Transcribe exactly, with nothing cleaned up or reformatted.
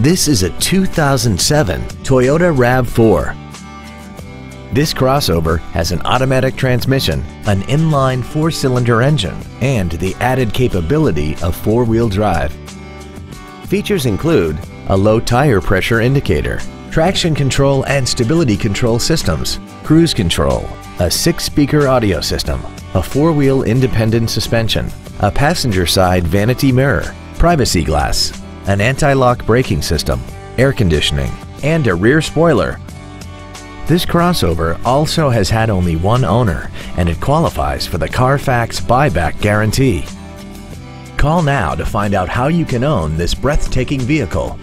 This is a two thousand seven Toyota RAV four. This crossover has an automatic transmission, an inline four-cylinder engine, and the added capability of four-wheel drive. Features include a low tire pressure indicator, traction control and stability control systems, cruise control, a six-speaker audio system, a four-wheel independent suspension, a passenger side vanity mirror, privacy glass, an anti-lock braking system, air conditioning, and a rear spoiler. This crossover also has had only one owner, and it qualifies for the Carfax buyback guarantee. Call now to find out how you can own this breathtaking vehicle.